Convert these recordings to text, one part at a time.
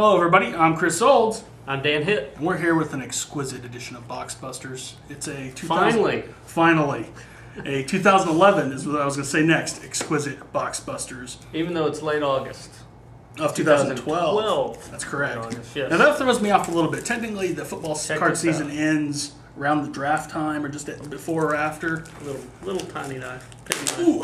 Hello everybody, I'm Chris Olds. I'm Dan Hitt. And we're here with an exquisite edition of Box Busters. It's a... Finally. A 2011 is what I was going to say next, exquisite Box Busters. Even though it's late August. Of 2012. That's correct. August, yes. Now that throws me off a little bit. Technically the football card season ends around the draft time or just before or after. Little tiny knife. Ooh,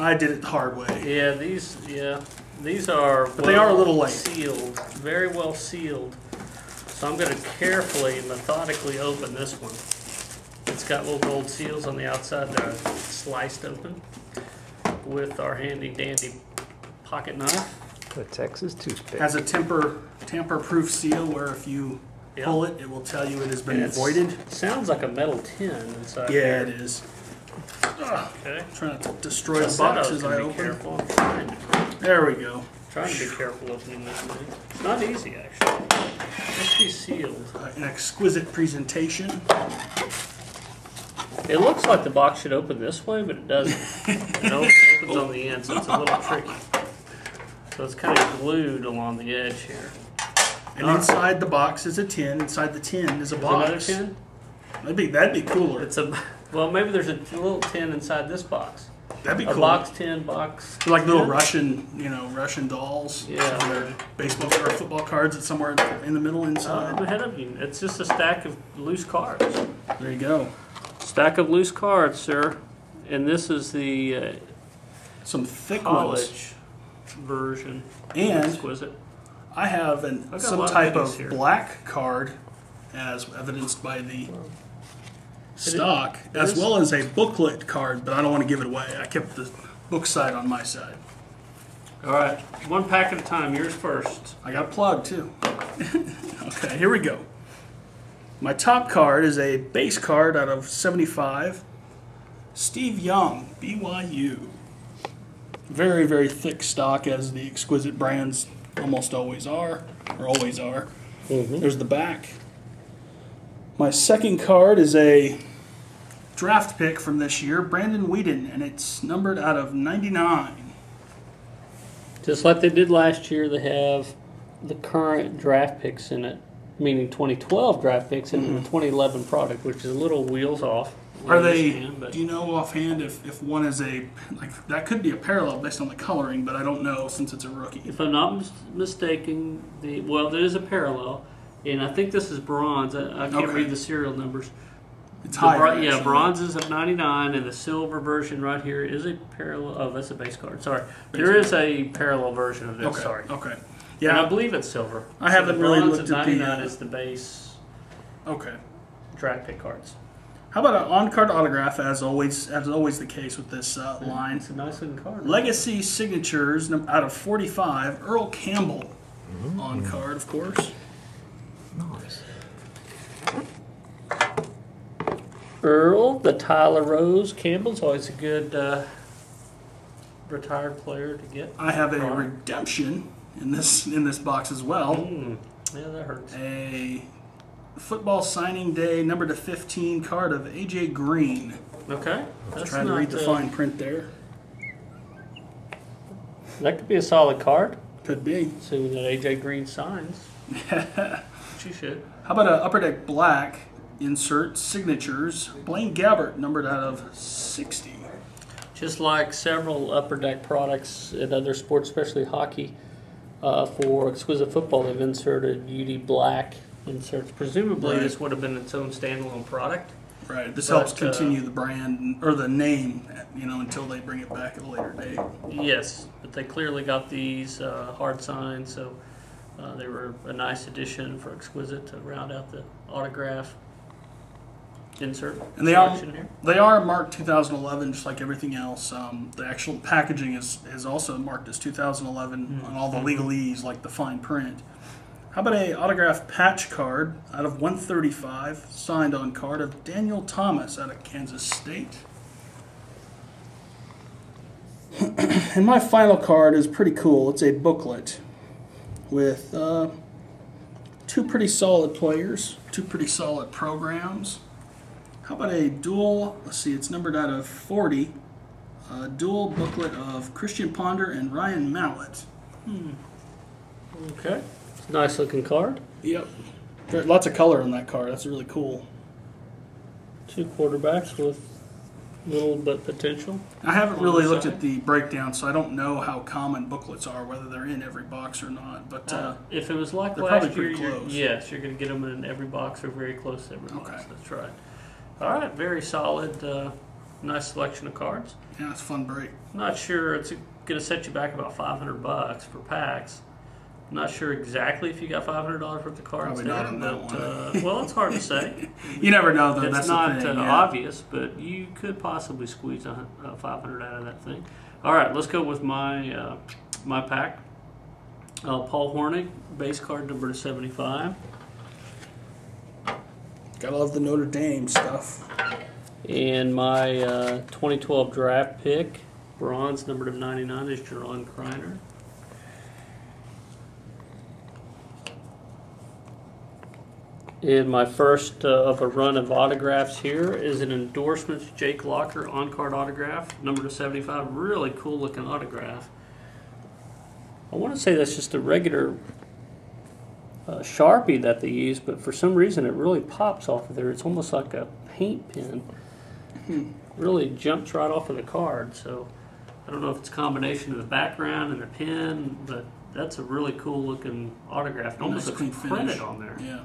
I did it the hard way. Yeah, these are but well they are a little late. Sealed, very well sealed. So I'm going to carefully and methodically open this one. It's got little gold seals on the outside that are sliced open with our handy dandy pocket knife. The Texas toothpick has a tamper-proof seal where if you pull it, it will tell you it has been voided. Sounds like a metal tin inside. Yeah, there. It is. Okay. I'm trying to destroy the boxes I open. Careful. There we go. Trying to be careful opening this thing. It's not easy, actually. Must be sealed. An exquisite presentation. It looks like the box should open this way, but it doesn't. It opens on the end, so it's a little tricky. So it's kind of glued along the edge here. And inside the box is a tin. Inside the tin is a box. Another tin? That'd be cooler. It's a... Well, maybe there's a little tin inside this box. That'd be cool. A box tin, box. They're like little Russian dolls. Yeah. They're baseball or football cards. It's somewhere in the middle inside. Ahead of you. It's just a stack of loose cards. There you go. Stack of loose cards, sir. And this is the some thick college version. And exquisite. I have some type of black card, as evidenced by the stock, as well as a booklet card, but I don't want to give it away. I kept the book side on my side. All right, one pack at a time. Yours first. I got a plug too. Okay, here we go. My top card is a base card out of 75. Steve Young, BYU. Very, very thick stock, as the exquisite brands almost always are, or always are. Mm-hmm. There's the back. My second card is a draft pick from this year, Brandon Weeden, and it's numbered out of 99. Just like they did last year, they have the current draft picks in it, meaning 2012 draft picks in the 2011 product, which is a little wheels off. Are they? Do you know offhand if one is a that could be a parallel based on the coloring, but I don't know since it's a rookie. If I'm not mistaken, there is a parallel, and I think this is bronze. I can't read the serial numbers. It's high. Yeah, bronze is of 99, and the silver version right here is a parallel. Oh, that's a base card. Sorry, there is a parallel version of this. Okay. Sorry. Okay. Yeah, and I believe it's silver. I haven't really looked at the... 99 is the base. Okay. Draft pick cards. How about an on-card autograph, as always the case with this line? It's a nice looking card. Legacy signatures out of 45, Earl Campbell. Mm-hmm. On card, of course. Nice. Earl, the Tyler Rose Campbell's always a good retired player to get. I have a redemption in this box as well. Mm. Yeah, that hurts. A football signing day number to 15 card of A.J. Green. Okay. Trying to read the fine print there. That could be a solid card. Could be. Assuming that A.J. Green signs. She should. How about an Upper Deck black insert signatures? Blaine Gabbert, numbered out of 60. Just like several Upper Deck products and other sports, especially hockey, for exquisite football, they've inserted UD black inserts. Presumably, this would have been its own standalone product. Right. This helps continue the brand or the name, until they bring it back at a later date. Yes, but they clearly got these hard signs, so they were a nice addition for exquisite to round out the autograph insert. And they are marked 2011, just like everything else. The actual packaging is also marked as 2011 on all the legalese, like the fine print. How about a autograph patch card out of 135, signed on card of Daniel Thomas out of Kansas State? And my final card is pretty cool. It's a booklet with two pretty solid players, two pretty solid programs. How about a dual, let's see, it's numbered out of 40, a dual booklet of Christian Ponder and Ryan Mallett. Okay. Nice looking card. Yep. There's lots of color on that card. That's really cool. Two quarterbacks with little but potential. I haven't really looked at the breakdown, so I don't know how common booklets are, whether they're in every box or not. But if it was like last year, you're going to get them in every box or very close to every box. That's right. All right, very solid, nice selection of cards. Yeah, it's a fun break. Not sure it's going to set you back about $500 for packs. Not sure exactly if you got $500 worth of cards. Probably not on that one. Well, it's hard to say. You never know, though. That's not the thing, obvious, but you could possibly squeeze $500 out of that thing. All right, let's go with my my pack. Paul Hornung, base card number 75. Gotta love the Notre Dame stuff. And my 2012 draft pick, bronze number 99, is Jeron Kreiner. And my first of a run of autographs here is an endorsement, Jake Locker on-card autograph, number 75. Really cool-looking autograph. I want to say that's just a regular Sharpie that they use, but for some reason it really pops off of there. It's almost like a paint pen. Really jumps right off of the card. So I don't know if it's a combination of the background and the pen, but that's a really cool-looking autograph. Almost a credit on there. Yeah.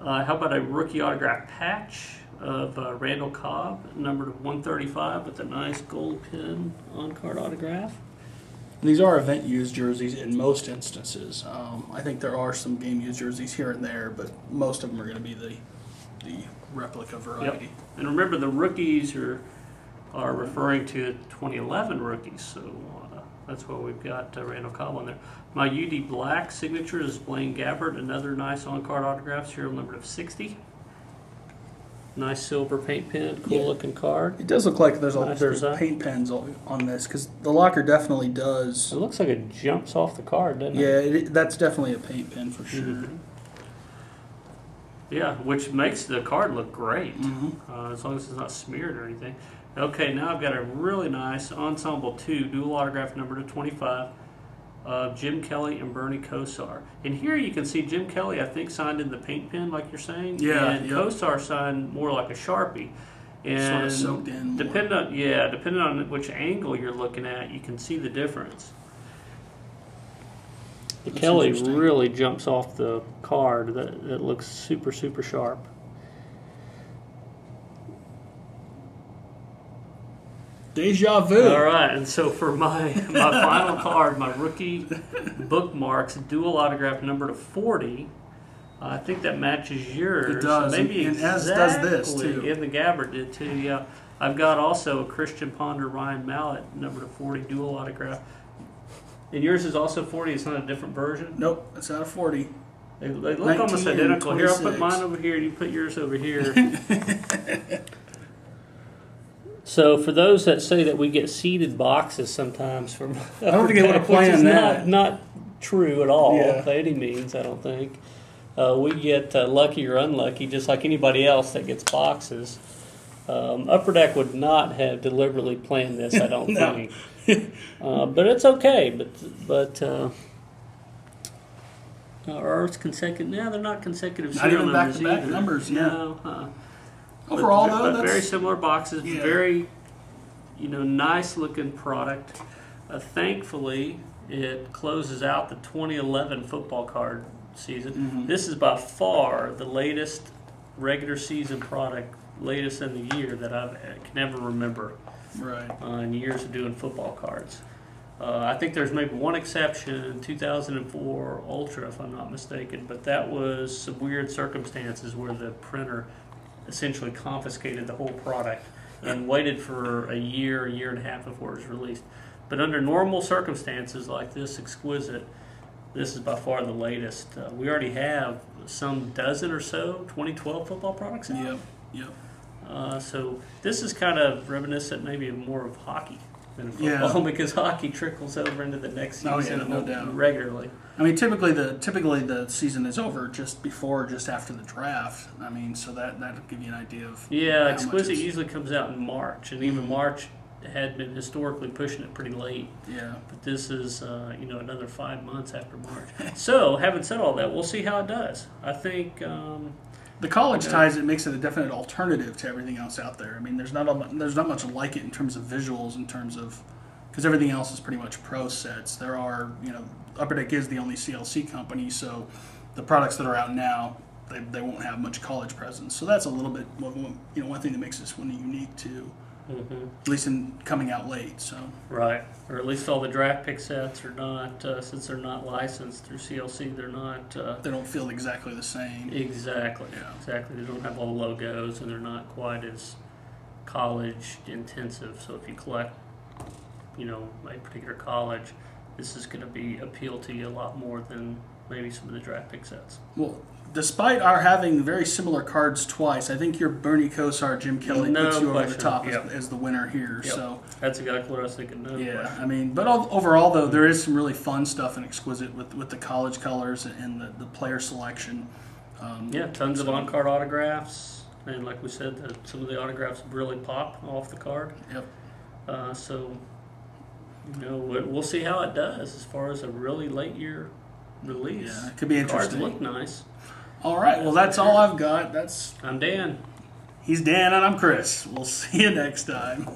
How about a rookie autograph patch of Randall Cobb, numbered 135, with a nice gold pin on-card autograph. These are event-used jerseys in most instances. I think there are some game-used jerseys here and there, but most of them are going to be the replica variety. Yep. And remember, the rookies are referring to 2011 rookies, so that's why we've got Randall Cobb on there. My UD Black signature is Blaine Gabbert. Another nice on-card autograph, serial number of 60. Nice silver paint pen, cool-looking card. It does look like there's paint pens on this, because the Locker definitely does. It looks like it jumps off the card, doesn't it? Yeah, that's definitely a paint pen for sure. Mm-hmm. Yeah, which makes the card look great, mm-hmm. As long as it's not smeared or anything. Okay, now I've got a really nice Ensemble 2 dual autograph number to 25 of Jim Kelly and Bernie Kosar. And here you can see Jim Kelly, I think, signed in the paint pen, like you're saying. Yeah. And Kosar signed more like a Sharpie. And sort of soaked in more. Depending on which angle you're looking at, you can see the difference. The Kelly really jumps off the card. That looks super, super sharp. Deja vu. All right, and so for my final card, my rookie bookmarks, dual autograph number to 40, I think that matches yours. It does. Maybe and exactly, as does this, too. And the Gabbert did, too, yeah. I've got also a Christian Ponder, Ryan Mallett, number to 40, dual autograph. And yours is also 40? It's not a different version? Nope, it's not a 40. They look almost identical. 26. Here, I'll put mine over here, and you put yours over here. So for those that say that we get seeded boxes sometimes from I don't think they would have planned that. Not true at all, by any means, I don't think. We get lucky or unlucky, just like anybody else that gets boxes. Upper Deck would not have deliberately planned this, I don't think. But it's okay. But or it's consecutive. No, they're not consecutive serial numbers either. Not even back-to-back numbers, no. Overall, though, that's very similar boxes. Yeah. Very, nice-looking product. Thankfully, it closes out the 2011 football card season. Mm-hmm. This is by far the latest regular season product, latest in the year that I can ever remember. Right. In years of doing football cards, I think there's maybe one exception, 2004 Ultra, if I'm not mistaken. But that was some weird circumstances where the printer essentially confiscated the whole product and waited for a year and a half before it was released. But under normal circumstances like this exquisite, this is by far the latest. We already have some dozen or so 2012 football products out. Yep. So this is kind of reminiscent maybe more of hockey than football, because hockey trickles over into the next season regularly. I mean, typically the season is over just before, or just after the draft. I mean, so that'll give you an idea of how much. Exquisite usually comes out in March, and even March had been historically pushing it pretty late. Yeah. But this is, you know, another 5 months after March. So, having said all that, we'll see how it does. I think the college ties, it makes it a definite alternative to everything else out there. I mean, there's not much like it in terms of visuals, in terms of, because everything else is pretty much pro sets. There are, you know, Upper Deck is the only CLC company, so the products that are out now, they won't have much college presence. So that's a little bit, you know, one thing that makes this one unique too. Mm-hmm. At least in coming out late, so. Right, or at least all the draft pick sets are not, since they're not licensed through CLC, they're not. They don't feel exactly the same. Exactly, yeah. Exactly. They don't have all the logos, and they're not quite as college intensive. So if you collect, you know, a particular college, this is going to be appeal to you a lot more than maybe some of the draft pick sets. Well, despite our having very similar cards twice, I think your Bernie Kosar, Jim Kelly puts you over the top as the winner here. Yep. So that's exactly what I was thinking. I mean, but overall though, there is some really fun stuff and exquisite with the college colors and the player selection. Tons of on-card autographs, and like we said, some of the autographs really pop off the card. Yep. So you know, we'll see how it does as far as a really late year release. Yeah, it could be interesting. Cards look nice. All right, well, that's all I've got. I'm Dan. He's Dan, and I'm Chris. We'll see you next time.